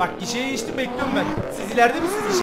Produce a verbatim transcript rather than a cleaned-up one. Bak gişeye geçtim, bekliyorum ben. Siz ileride misiniz?